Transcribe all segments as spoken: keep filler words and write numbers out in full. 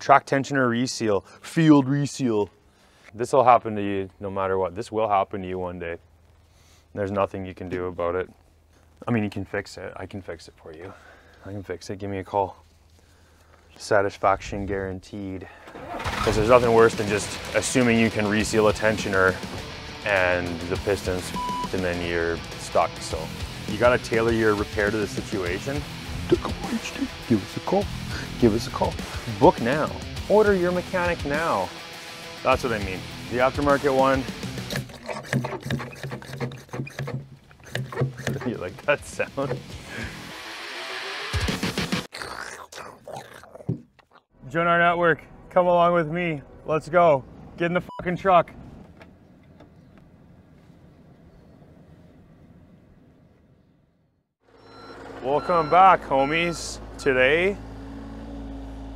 track tensioner reseal, field reseal. This will happen to you no matter what. This will happen to you one day. There's nothing you can do about it. I mean, you can fix it. I can fix it for you. I can fix it. Give me a call. Satisfaction guaranteed. Because there's nothing worse than just assuming you can reseal a tensioner and the piston's and then you're stuck. So you got to tailor your repair to the situation. Give us a call. Give us a call. Book now. Order your mechanic now. That's what I mean. The aftermarket one. You like that sound? Join our network. Come along with me. Let's go. Get in the fucking truck. Welcome back, homies. Today,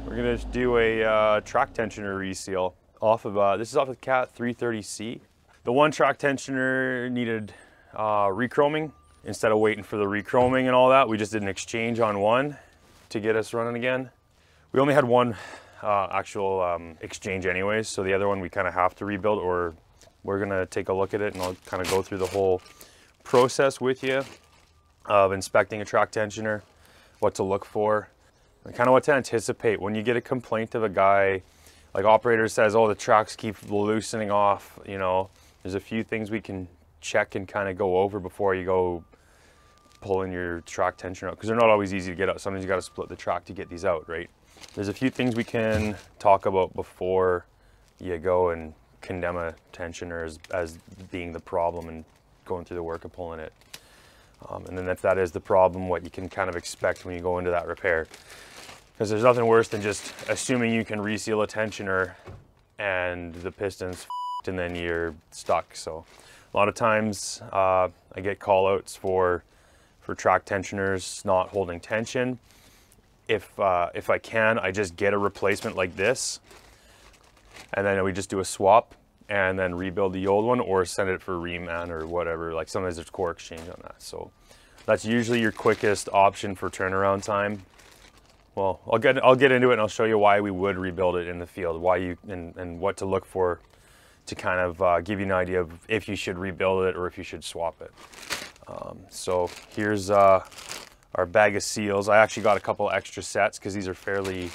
we're gonna do a uh, track tensioner reseal off of, uh, this is off of Cat three thirty C. The one track tensioner needed uh, rechroming. Instead of waiting for the rechroming and all that, we just did an exchange on one to get us running again. We only had one uh, actual um, exchange anyways, so the other one we kind of have to rebuild, or we're gonna take a look at it and I'll kind of go through the whole process with you of inspecting a track tensioner, what to look for, and kind of what to anticipate. When you get a complaint of a guy, like operator says, oh, the tracks keep loosening off, you know, there's a few things we can check and kind of go over before you go pulling your track tensioner out, because they're not always easy to get out. Sometimes you got to split the track to get these out, right? There's a few things we can talk about before you go and condemn a tensioner as, as being the problem and going through the work of pulling it. Um, and then if that is the problem, what you can kind of expect when you go into that repair. Because there's nothing worse than just assuming you can reseal a tensioner and the piston's f***ed and then you're stuck. So a lot of times uh, I get call outs for, for track tensioners not holding tension. If, uh, if I can, I just get a replacement like this and then we just do a swap and then rebuild the old one or send it for reman or whatever. Like sometimes there's core exchange on that. So that's usually your quickest option for turnaround time. Well, I'll get, I'll get into it and I'll show you why we would rebuild it in the field, why you, and, and what to look for to kind of uh, give you an idea of if you should rebuild it or if you should swap it. Um, so here's uh, our bag of seals. I actually got a couple extra sets because these are fairly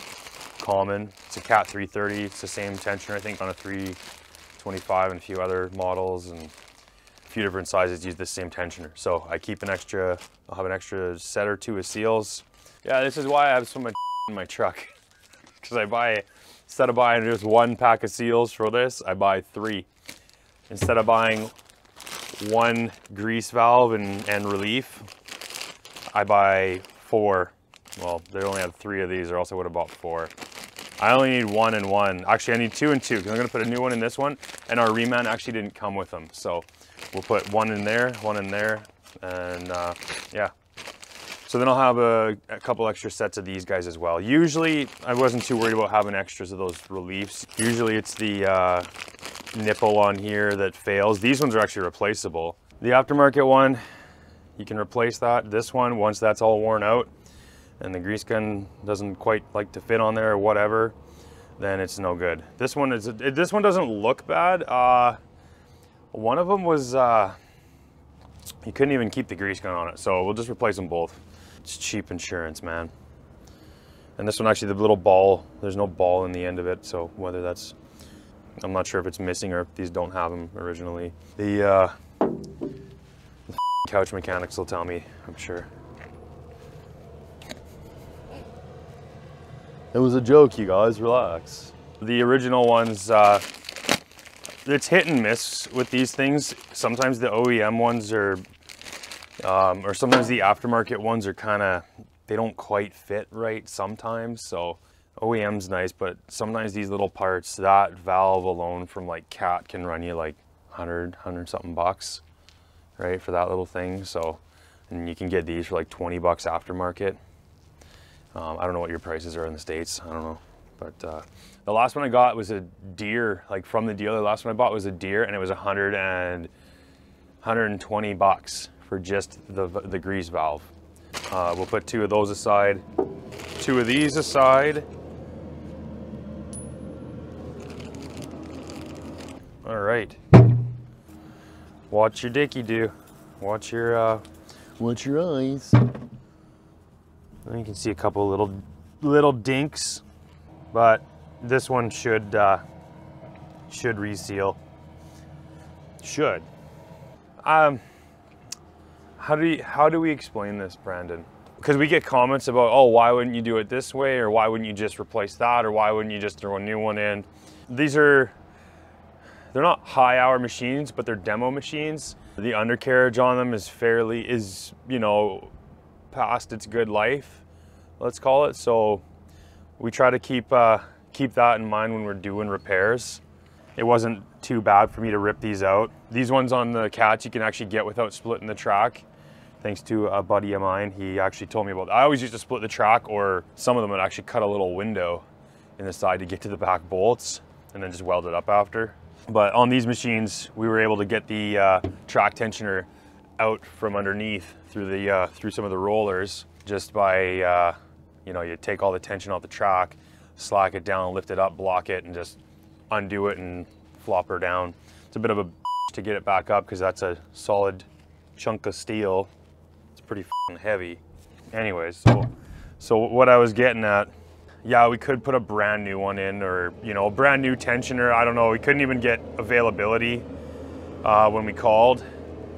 common. It's a Cat three thirty, it's the same tensioner I think on a three twenty-five and a few other models, and a few different sizes use the same tensioner. So I keep an extra, I'll have an extra set or two of seals. Yeah, this is why I have so much in my truck. Because I buy, instead of buying just one pack of seals for this, I buy three. Instead of buying one grease valve and, and relief, I buy four. Well, they only have three of these or else I would have bought four. I only need one and one. Actually, I need two and two because I'm gonna put a new one in this one, and our reman actually didn't come with them. So we'll put one in there, one in there, and uh, yeah. So then I'll have a, a couple extra sets of these guys as well. Usually, I wasn't too worried about having extras of those reliefs. Usually it's the uh, nipple on here that fails. These ones are actually replaceable. The aftermarket one, you can replace that. This one, once that's all worn out, and the grease gun doesn't quite like to fit on there or whatever, then it's no good. This one is, this one doesn't look bad. Uh, one of them was, uh, you couldn't even keep the grease gun on it. So we'll just replace them both. It's cheap insurance, man. And this one actually, the little ball, there's no ball in the end of it. So whether that's, I'm not sure if it's missing or if these don't have them originally. The, uh, the couch mechanics will tell me, I'm sure. It was a joke, you guys, relax. The original ones, uh, it's hit and miss with these things. Sometimes the O E M ones are, um, or sometimes the aftermarket ones are kind of, they don't quite fit right sometimes. So O E M's nice, but sometimes these little parts, that valve alone from like Cat can run you like a hundred, a hundred something bucks, right? For that little thing. So, and you can get these for like twenty bucks aftermarket. Um, I don't know what your prices are in the States. I don't know. But uh, the last one I got was a deer, like from the dealer. The last one I bought was a deer, and it was a hundred and twenty bucks for just the, the grease valve. Uh, we'll put two of those aside, two of these aside, All right. Watch your dicky do. Watch your uh, watch your eyes. You can see a couple little little dinks, but this one should uh, should reseal. Should. Um. How do you, how do we explain this, Brandon? Because we get comments about, oh, why wouldn't you do it this way, or why wouldn't you just replace that, or why wouldn't you just throw a new one in? These are, they're not high hour machines, but they're demo machines. The undercarriage on them is fairly, is, you know, past its good life, let's call it. So we try to keep, uh, keep that in mind when we're doing repairs. It wasn't too bad for me to rip these out. These ones on the Cats you can actually get without splitting the track. Thanks to a buddy of mine, he actually told me about that. I always used to split the track, or some of them would actually cut a little window in the side to get to the back bolts and then just weld it up after. But on these machines, we were able to get the uh, track tensioner out from underneath through the uh, through some of the rollers just by, uh, you know, you take all the tension off the track, slack it down, lift it up, block it, and just undo it and flop her down. It's a bit of a bitch to get it back up because that's a solid chunk of steel. Pretty f***ing heavy. Anyways, so so what I was getting at, yeah, we could put a brand new one in, or you know, a brand new tensioner. I don't know. We couldn't even get availability uh, when we called,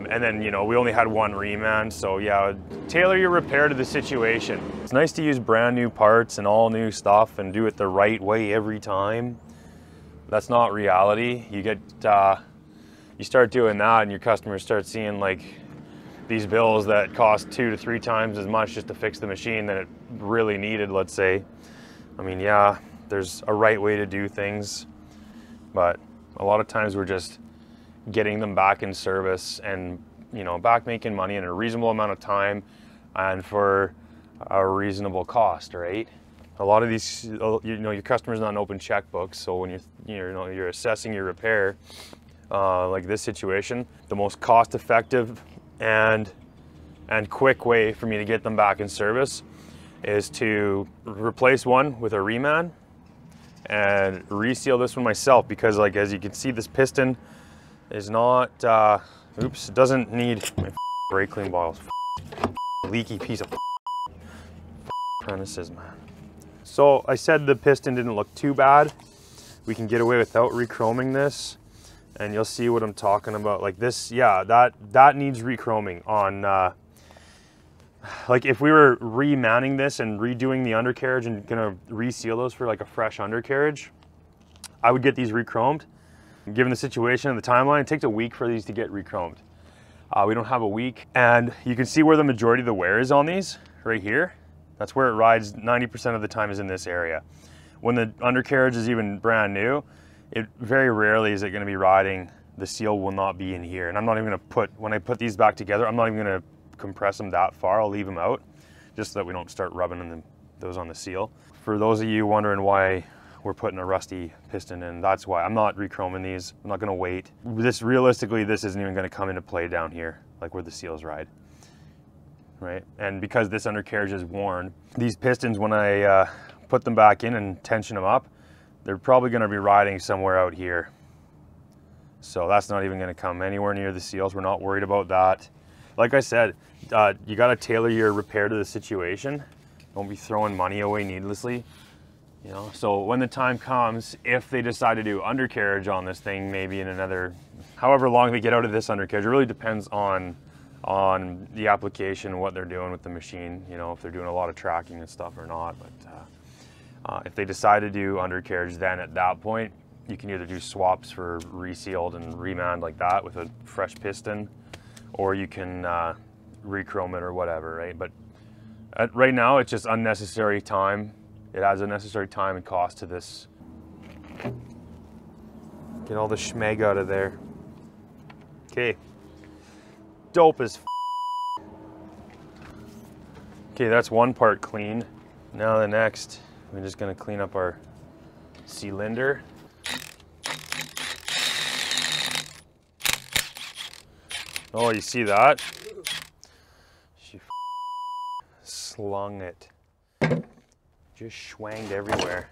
and then you know, we only had one reman. So yeah, tailor your repair to the situation. It's nice to use brand new parts and all new stuff and do it the right way every time. That's not reality. You get uh, you start doing that, and your customers start seeing like these bills that cost two to three times as much just to fix the machine than it really needed, let's say. I mean, yeah, there's a right way to do things, but a lot of times we're just getting them back in service and, you know, back making money in a reasonable amount of time and for a reasonable cost, right? A lot of these, you know, your customer's not an open checkbook, so when you're, you know, you're assessing your repair, uh, like this situation, the most cost-effective and and quick way for me to get them back in service is to replace one with a reman and reseal this one myself, because like as you can see, this piston is not uh oops it doesn't need my brake clean bottles. Leaky piece of premises, man. So I said the piston didn't look too bad. We can get away without rechroming this. And you'll see what I'm talking about. Like this, yeah, that that needs rechroming on, uh, like if we were remounting this and redoing the undercarriage and gonna reseal those for like a fresh undercarriage, I would get these rechromed. Given the situation and the timeline, it takes a week for these to get rechromed. Uh, we don't have a week. And you can see where the majority of the wear is on these, right here. That's where it rides ninety percent of the time, is in this area. When the undercarriage is even brand new, it very rarely is it going to be riding. The seal will not be in here. And I'm not even going to put, when I put these back together, I'm not even going to compress them that far. I'll leave them out just so that we don't start rubbing them, those on the seal. For those of you wondering why we're putting a rusty piston in, that's why. I'm not rechroming these. I'm not going to wait. This, realistically, this isn't even going to come into play down here, like where the seals ride, right? And because this undercarriage is worn, these pistons, when I uh, put them back in and tension them up, they're probably going to be riding somewhere out here. So that's not even going to come anywhere near the seals. We're not worried about that. Like I said, uh, you got to tailor your repair to the situation. Don't be throwing money away needlessly, you know? So when the time comes, if they decide to do undercarriage on this thing, maybe in another, however long they get out of this undercarriage, it really depends on, on the application, what they're doing with the machine, you know, if they're doing a lot of tracking and stuff or not. But, uh, Uh, if they decide to do undercarriage, then at that point, you can either do swaps for resealed and remanned like that with a fresh piston, or you can uh, rechrome it or whatever, right? But at, right now, it's just unnecessary time. It adds unnecessary time and cost to this. Get all the schmeg out of there. Okay. Dope as f. Okay, that's one part clean. Now the next. We're just gonna clean up our cylinder. Oh, you see that? She f slung it. Just schwanged everywhere.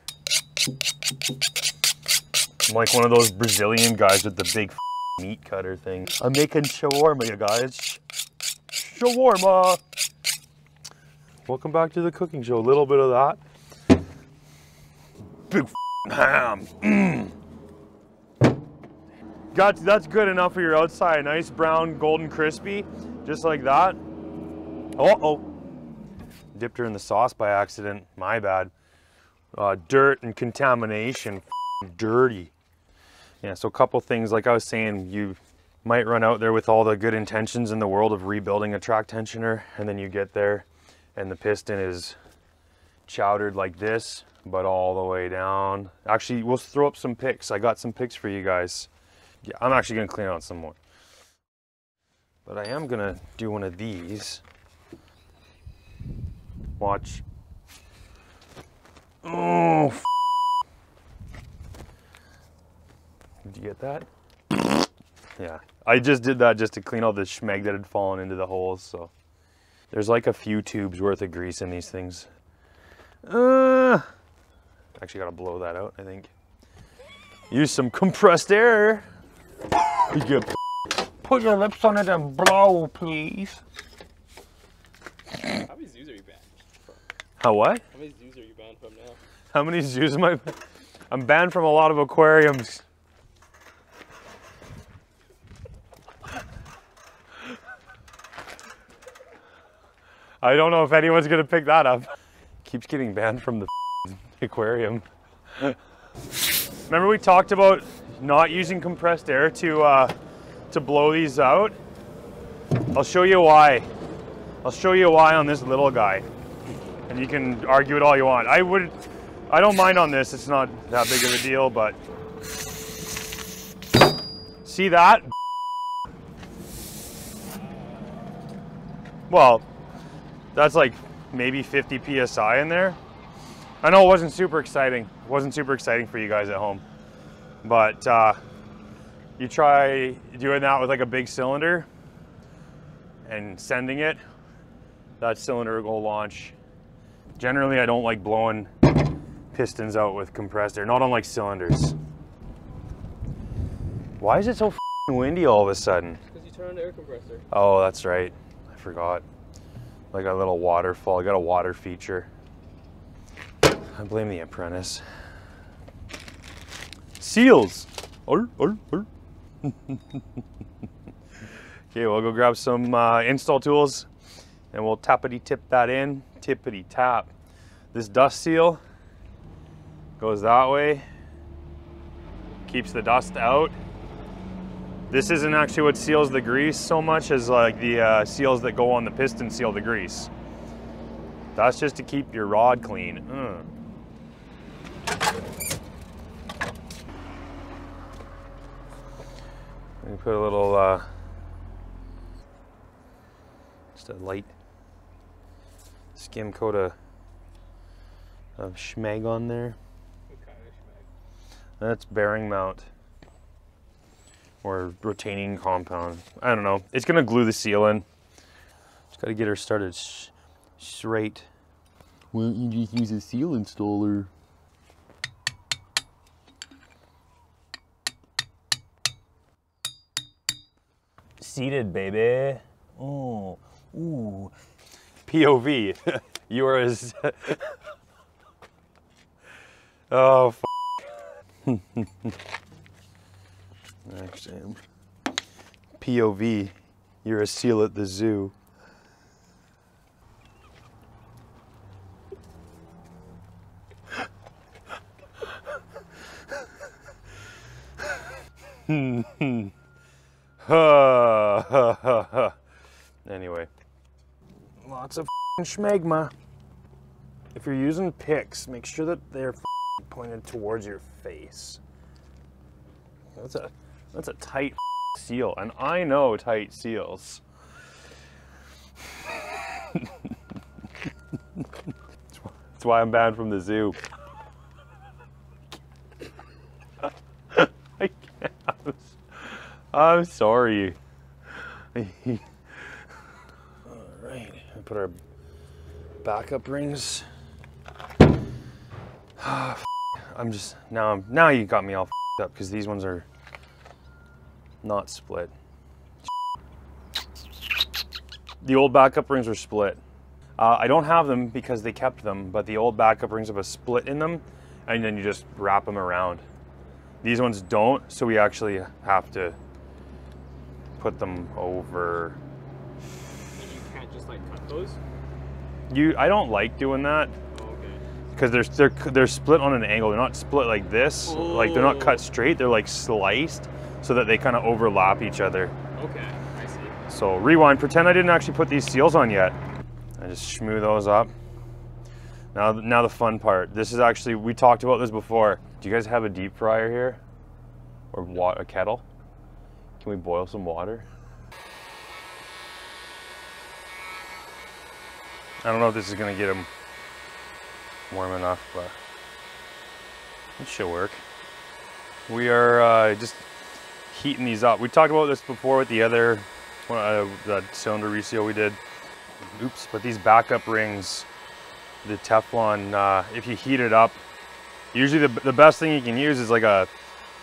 I'm like one of those Brazilian guys with the big meat cutter thing. I'm making shawarma, you guys. Shawarma! Welcome back to the cooking show. A little bit of that. Big ham. Mm. Got you, that's good enough for your outside. Nice brown, golden crispy, just like that. Uh-oh. Dipped her in the sauce by accident. My bad. Uh, dirt and contamination. Dirty. Yeah, so a couple things, like I was saying, you might run out there with all the good intentions in the world of rebuilding a track tensioner, and then you get there and the piston is chowdered like this, but all the way down. Actually, we'll throw up some pics. I got some pics for you guys. Yeah, I'm actually gonna clean out some more. But I am gonna do one of these. Watch. Oh, f did you get that? Yeah, I just did that just to clean all the schmeg that had fallen into the holes. So there's like a few tubes worth of grease in these things. Uh, actually gotta blow that out, I think. Use some compressed air. You get, put your lips on it and blow, please. How many zoos are you banned from? How what? How many zoos are you banned from now? How many zoos am I? I'm banned from a lot of aquariums. I don't know if anyone's gonna pick that up. Keeps getting banned from the aquarium. Remember we talked about not using compressed air to uh, to blow these out? I'll show you why. I'll show you why on this little guy. And you can argue it all you want. I would, I don't mind on this, it's not that big of a deal, but. See that? Well, that's like maybe fifty P S I in there. I know it wasn't super exciting. It wasn't super exciting for you guys at home. But uh, you try doing that with like a big cylinder and sending it, that cylinder will launch. Generally, I don't like blowing pistons out with compressed air, not unlike cylinders. Why is it so f***ing windy all of a sudden? Because you turn on the air compressor. Oh, that's right. I forgot. Like a little waterfall. I got a water feature. I blame the apprentice. Seals! Arr, arr, arr. Okay, we'll go grab some uh, install tools and we'll tappity tip that in. Tippity tap. This dust seal goes that way, keeps the dust out. This isn't actually what seals the grease so much as like the uh, seals that go on the piston seal the grease. That's just to keep your rod clean. Mm. Let me put a little, uh, just a light skim coat of, of schmeg on there. What kind of schmeg? That's bearing mount. Or retaining compound. I don't know. It's gonna glue the seal in. Just gotta get her started straight. Why don't you just use a seal installer? Seated, baby. Oh, ooh. P O V. You are as. Oh, f. Actually, P O V, you're a seal at the zoo. Anyway, lots of f***ing schmegma. If you're using picks, make sure that they're f***ing pointed towards your face. That's a That's a tight seal, and I know tight seals. That's why I'm banned from the zoo. I can't. I can't. I'm, I'm sorry. All right, we put our backup rings. I'm just now. I'm, now you got me all up because these ones are not split. The old backup rings were split. Uh, I don't have them because they kept them, but the old backup rings have a split in them, and then you just wrap them around. These ones don't, so we actually have to put them over. And you can't just like cut those? You, I don't like doing that. Because they're, they're, they're split on an angle. They're not split like this. Oh. Like they're not cut straight. They're like sliced so that they kind of overlap each other. Okay, I see. So rewind, pretend I didn't actually put these seals on yet. I just shmoo those up. Now, now the fun part. This is actually, we talked about this before. Do you guys have a deep fryer here? Or water, a kettle? Can we boil some water? I don't know if this is gonna get them warm enough, but it should work. We are uh, just heating these up. We talked about this before with the other one, uh, that cylinder reseal we did. Oops, but these backup rings, the Teflon, uh, if you heat it up, usually the, the best thing you can use is like a,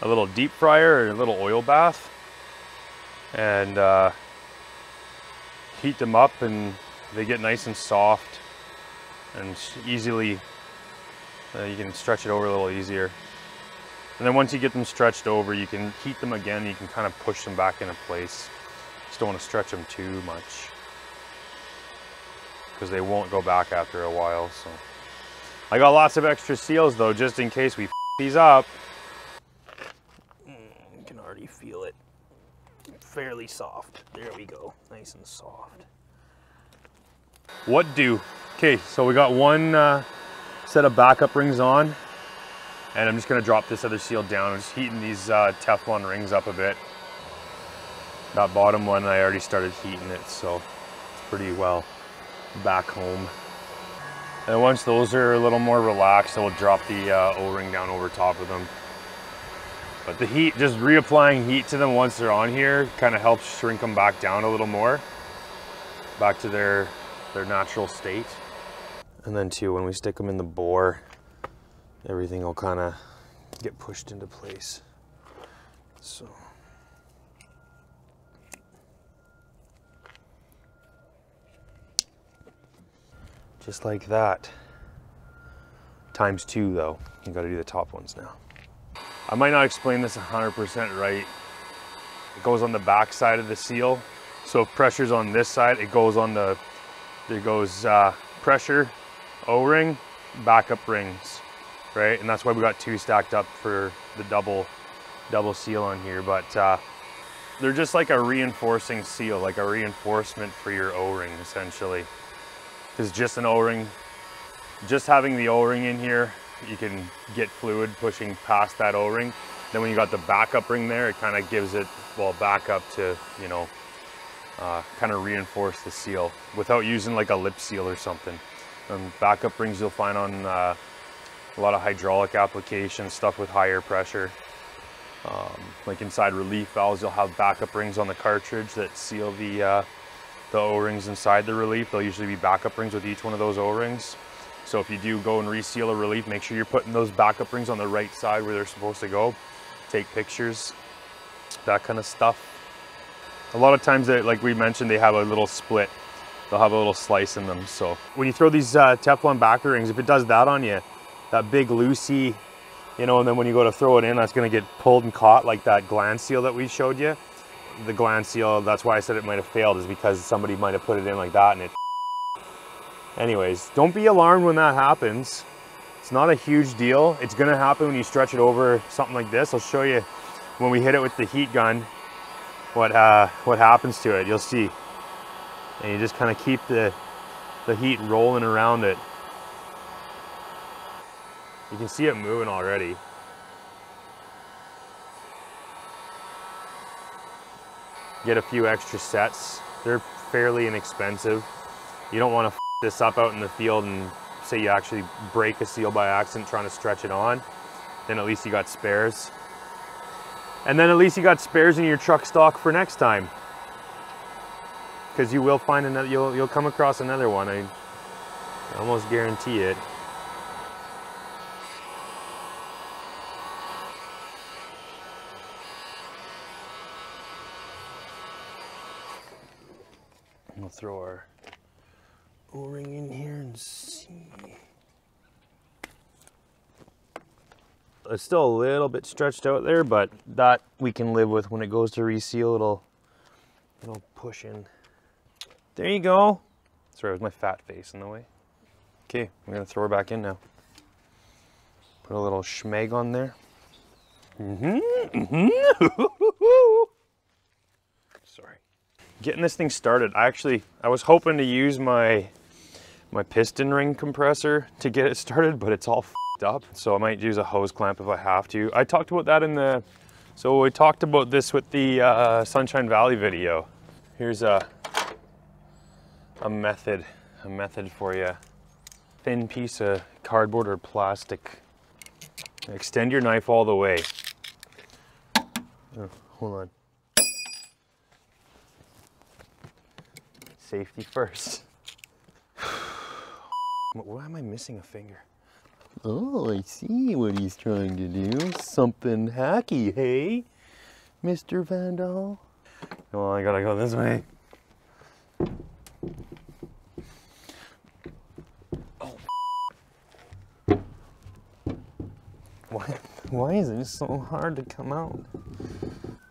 a little deep fryer or a little oil bath, and uh, heat them up and they get nice and soft and easily. Uh, you can stretch it over a little easier. And then once you get them stretched over, you can heat them again. You can kind of push them back into place. Just don't want to stretch them too much because they won't go back after a while. So I got lots of extra seals though, just in case we f these up. You can already feel it. Fairly soft. There we go. Nice and soft. What do? Okay, so we got one uh, set of backup rings on, and I'm just gonna drop this other seal down. I'm just heating these uh, Teflon rings up a bit. That bottom one, I already started heating it, so it's pretty well back home. And once those are a little more relaxed, I will drop the uh, O-ring down over top of them. But the heat, just reapplying heat to them once they're on here, kind of helps shrink them back down a little more, back to their, their natural state. And then too, when we stick them in the bore, everything will kind of get pushed into place. So. Just like that. Times two though. You gotta do the top ones now. I might not explain this one hundred percent right. It goes on the back side of the seal. So if pressure's on this side, it goes on the, there goes, uh, pressure, O-ring, backup rings, right? And that's why we got two stacked up for the double double seal on here. But uh, they're just like a reinforcing seal, like a reinforcement for your O-ring essentially. Because just an O-ring, just having the O-ring in here, you can get fluid pushing past that O-ring. Then when you got the backup ring there, it kind of gives it, well, backup to, you know, Uh, kind of reinforce the seal without using like a lip seal or something. Um, backup rings you'll find on uh, a lot of hydraulic applications, stuff with higher pressure. Um, like inside relief valves, you'll have backup rings on the cartridge that seal the, uh, the O-rings inside the relief. They'll usually be backup rings with each one of those O-rings. So if you do go and reseal a relief, make sure you're putting those backup rings on the right side where they're supposed to go. Take pictures, that kind of stuff. A lot of times, they, like we mentioned, they have a little split. They'll have a little slice in them. So when you throw these uh, Teflon backer rings, if it does that on you, that big loosey, you know, and then when you go to throw it in, that's gonna get pulled and caught like that gland seal that we showed you. The gland seal, that's why I said it might have failed, is because somebody might have put it in like that and it. Anyways, don't be alarmed when that happens. It's not a huge deal. It's gonna happen when you stretch it over something like this. I'll show you when we hit it with the heat gun. What, uh, what happens to it, you'll see. And you just kind of keep the, the heat rolling around it. You can see it moving already. Get a few extra sets. They're fairly inexpensive. You don't want to f this up out in the field and say you actually break a seal by accident trying to stretch it on. Then at least you got spares. And then at least you got spares in your truck stock for next time, because you will find another. You'll you'll come across another one. I almost guarantee it. We'll throw our O-ring in here and see. It's still a little bit stretched out there, but that we can live with. When it goes to reseal, it'll it'll push in. There you go. Sorry, it was my fat face in the way. Okay, I'm gonna throw her back in now. Put a little schmeg on there. Mm-hmm, mm-hmm. Sorry. Getting this thing started, I actually, I was hoping to use my my piston ring compressor to get it started, but it's all f***ed up. So I might use a hose clamp if I have to. I talked about that in the, so we talked about this with the uh, Sunshine Valley video. Here's a, a method, a method for you. Thin piece of cardboard or plastic. Extend your knife all the way. Oh, hold on. Safety first. Why am I missing a finger? Oh, I see what he's trying to do. Something hacky, hey? Mister Vandal? Come on, I gotta go this way. Oh, why, why is it so hard to come out?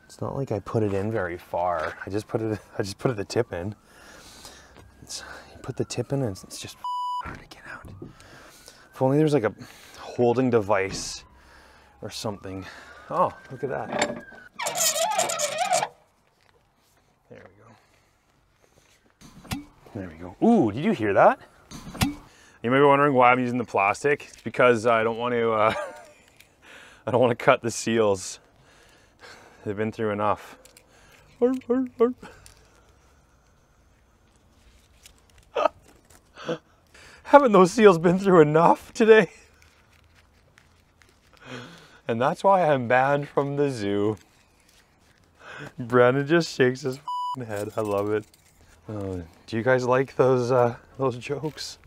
It's not like I put it in very far. I just put it, I just put it the tip in. You put the tip in and it's just hard to get out. If only there's like a holding device or something. Oh, look at that. There we go. There we go. Ooh, did you hear that? You may be wondering why I'm using the plastic. It's because I don't want to, uh, I don't want to cut the seals. They've been through enough. Arf, arf, arf. Haven't those seals been through enough today? And that's why I'm banned from the zoo. Brandon just shakes his f***ing head. I love it. Uh, do you guys like those uh, those jokes?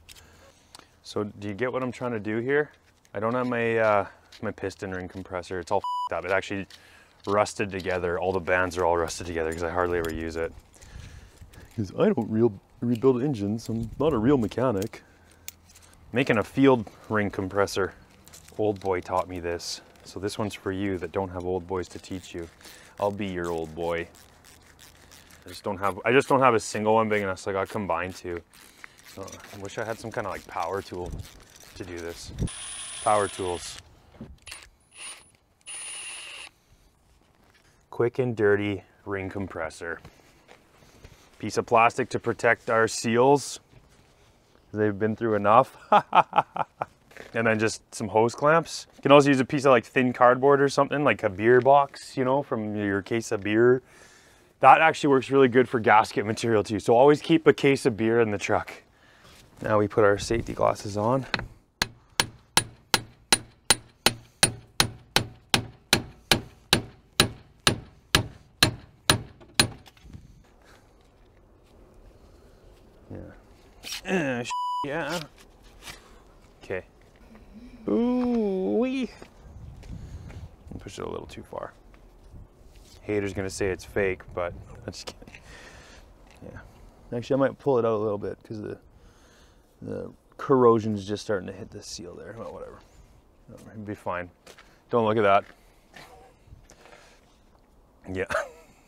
So do you get what I'm trying to do here? I don't have my uh, my piston ring compressor. It's all f***ed up. It actually rusted together. All the bands are all rusted together because I hardly ever use it. Because I don't real rebuild engines. I'm not a real mechanic. Making a field ring compressor. Old boy taught me this. So this one's for you that don't have old boys to teach you. I'll be your old boy. I just don't have, I just don't have a single one big enough, so I got combined two. So I wish I had some kind of like power tool to do this. Power tools. Quick and dirty ring compressor. Piece of plastic to protect our seals. They've been through enough. And then just some hose clamps. You can also use a piece of like thin cardboard or something, like a beer box, you know, from your case of beer. That actually works really good for gasket material too. So always keep a case of beer in the truck. Now we put our safety glasses on. Yeah. Uh, yeah. Okay. Ooh wee. Push it a little too far. Haters gonna say it's fake, but I'm just kidding. Yeah. Actually, I might pull it out a little bit because the the corrosion's just starting to hit the seal there. Well, whatever. It'll be fine. Don't look at that. Yeah.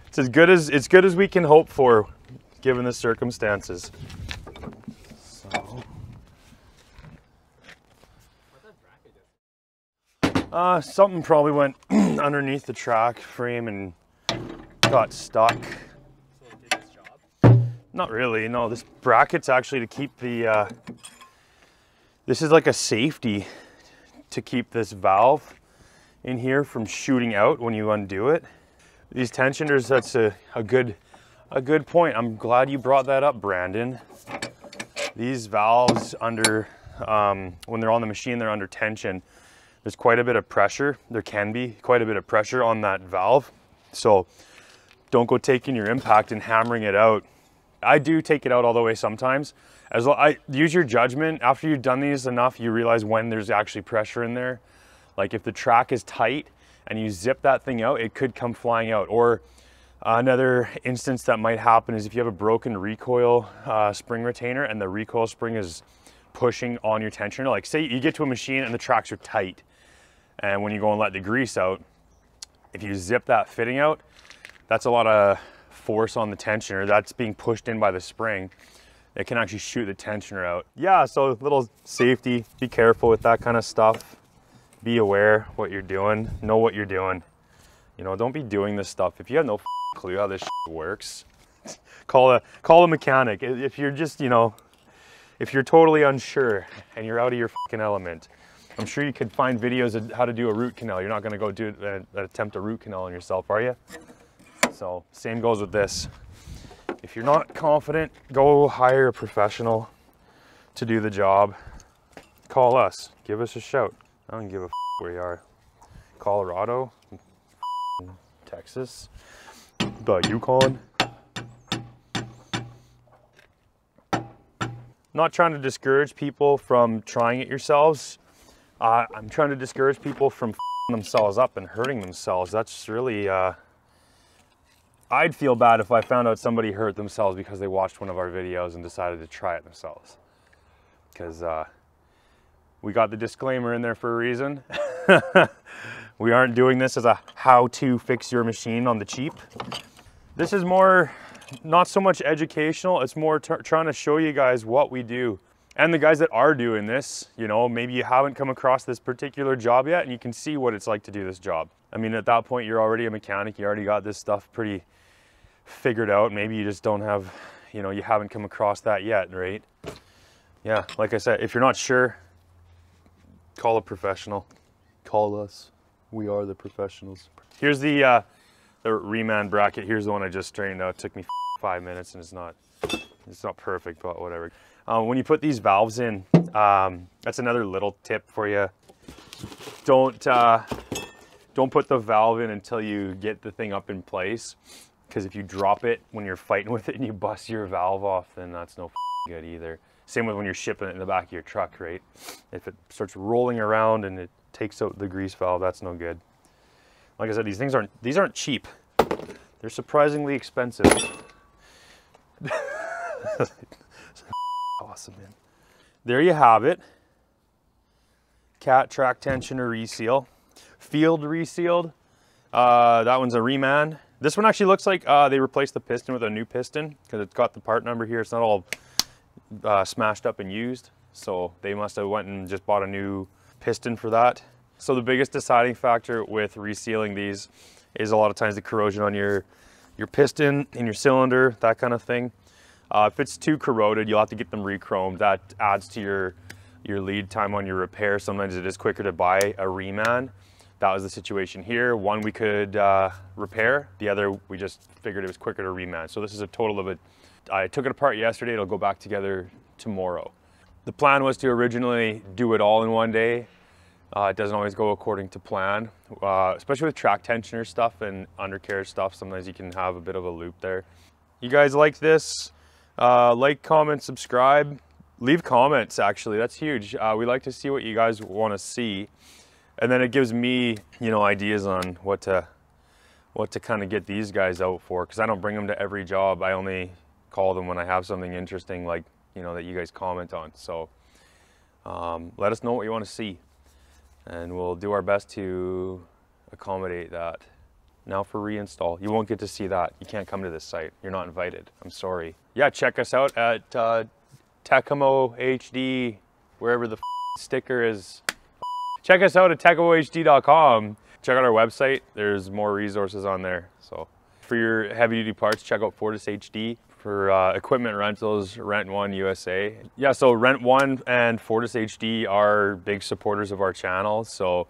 It's as good as it's good as we can hope for, given the circumstances. Uh, something probably went underneath the track frame and got stuck. So it did its job? Not really, no. This bracket's actually to keep the, uh, this is like a safety to keep this valve in here from shooting out when you undo it. These tensioners, that's a, a good, a good point. I'm glad you brought that up, Brandon. These valves under, um, when they're on the machine, they're under tension. There's quite a bit of pressure. There can be quite a bit of pressure on that valve. So don't go taking your impact and hammering it out. I do take it out all the way sometimes. As well, I use your judgment. After you've done these enough, you realize when there's actually pressure in there. Like if the track is tight and you zip that thing out, it could come flying out. Or Another instance that might happen is if you have a broken recoil uh, spring retainer and the recoil spring is pushing on your tensioner. Like say you get to a machine and the tracks are tight, and when you go and let the grease out, if you zip that fitting out, that's a lot of force on the tensioner that's being pushed in by the spring. It can actually shoot the tensioner out. Yeah, so little safety, be careful with that kind of stuff. Be aware what you're doing, know what you're doing. You know, don't be doing this stuff. If you have no clue how this shit works, call a call a mechanic. If you're just, you know, if you're totally unsure and you're out of your fucking element, I'm sure you could find videos of how to do a root canal. You're not gonna go do uh, attempt a root canal on yourself, are you? So same goes with this. If you're not confident, go hire a professional to do the job. Call us, give us a shout. I don't give a fuck where you are, Colorado, Texas, the Yukon. Not trying to discourage people from trying it yourselves. Uh, I'm trying to discourage people from f***ing themselves up and hurting themselves. That's really, uh, I'd feel bad if I found out somebody hurt themselves because they watched one of our videos and decided to try it themselves. Because uh, we got the disclaimer in there for a reason. We aren't doing this as a how to fix your machine on the cheap. This is more, not so much educational, it's more trying to show you guys what we do. And the guys that are doing this, you know, maybe you haven't come across this particular job yet and you can see what it's like to do this job. I mean, at that point, you're already a mechanic, you already got this stuff pretty figured out. Maybe you just don't have, you know, you haven't come across that yet, right? Yeah, like I said, if you're not sure, call a professional, call us. We are the professionals. Here's the uh, the reman bracket. Here's the one I just straightened out. It took me five minutes and it's not it's not perfect, but whatever. Uh, when you put these valves in, um, that's another little tip for you. Don't uh, don't put the valve in until you get the thing up in place, because if you drop it when you're fighting with it and you bust your valve off, then that's no good either. Same with when you're shipping it in the back of your truck, right? If it starts rolling around and it takes out the grease valve, that's no good. Like I said, these things aren't these aren't cheap. They're surprisingly expensive. Awesome, man. There you have it. Cat track tensioner reseal, field resealed. Uh, that one's a reman. This one actually looks like uh, they replaced the piston with a new piston because it's got the part number here. It's not all uh, smashed up and used. So they must have went and just bought a new piston for that. So the biggest deciding factor with resealing these is a lot of times the corrosion on your your piston and your cylinder, that kind of thing. Uh, if it's too corroded, you'll have to get them re-chromed. That adds to your your lead time on your repair. Sometimes it is quicker to buy a reman. That was the situation here. One we could uh, repair, the other we just figured it was quicker to reman. So this is a total of a, I took it apart yesterday, it'll go back together tomorrow. The plan was to originally do it all in one day. Uh, it doesn't always go according to plan, uh, especially with track tensioner stuff and undercarriage stuff. Sometimes you can have a bit of a loop there. You guys like this? Uh, like, comment, subscribe. Leave comments, actually. That's huge. Uh, we like to see what you guys want to see. And then it gives me, you know, ideas on what to, what to kind of get these guys out for, because I don't bring them to every job. I only call them when I have something interesting, like, you know, that you guys comment on. So um, let us know what you want to see and we'll do our best to accommodate that. Now for reinstall, you won't get to see that. You can't come to this site. You're not invited. I'm sorry. Yeah, check us out at uh, Tekamo H D, wherever the f sticker is. Check us out at tekamo H D dot com. Check out our website. There's more resources on there. So for your heavy duty parts, check out Fortis H D. For uh, equipment rentals, Rent One U S A. Yeah, so Rent One and Fortis H D are big supporters of our channel, so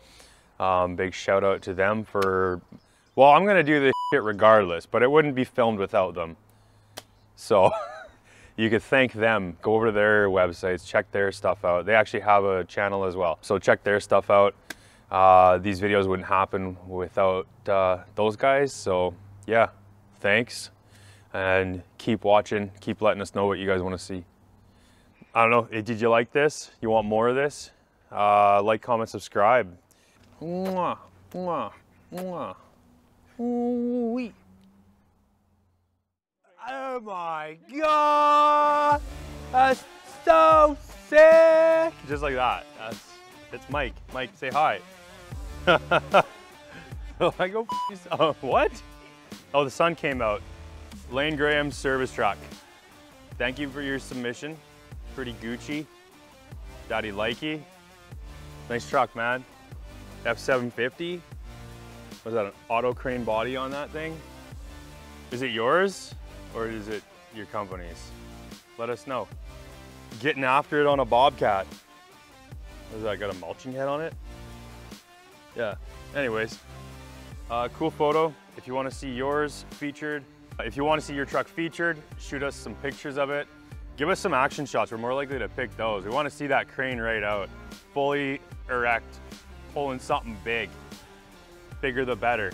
um, big shout out to them for, well, I'm gonna do this shit regardless, but it wouldn't be filmed without them. So you could thank them, go over to their websites, check their stuff out. They actually have a channel as well, so check their stuff out. Uh, these videos wouldn't happen without uh, those guys, so yeah, thanks. And keep watching, keep letting us know what you guys want to see. I don't know, did you like this? You want more of this? Uh, like, comment, subscribe. Mwah, mwah, mwah. Ooh-wee. Oh my God, that's so sick. Just like that, that's, it's Mike. Mike, say hi. So I go, oh, what? Oh, the sun came out. Lane Graham's service truck. Thank you for your submission. Pretty Gucci, Daddy Likey. Nice truck, man. F seven fifty. Was that an auto crane body on that thing? Is it yours or is it your company's? Let us know. Getting after it on a Bobcat. What is that, got a mulching head on it? Yeah, anyways, uh, cool photo. If you wanna see yours featured, if you wanna see your truck featured, shoot us some pictures of it. Give us some action shots. We're more likely to pick those. We wanna see that crane right out, fully erect, pulling something big. Bigger the better.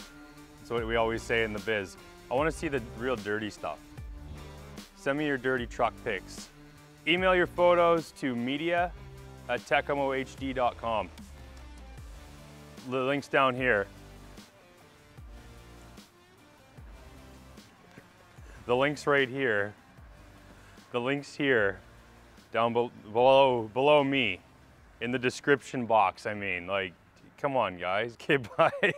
That's what we always say in the biz. I wanna see the real dirty stuff. Send me your dirty truck pics. Email your photos to media at tekamo H D dot com. The link's down here. The link's right here. The link's here, down be below, below me. In the description box, I mean. Like, come on, guys. Okay, bye.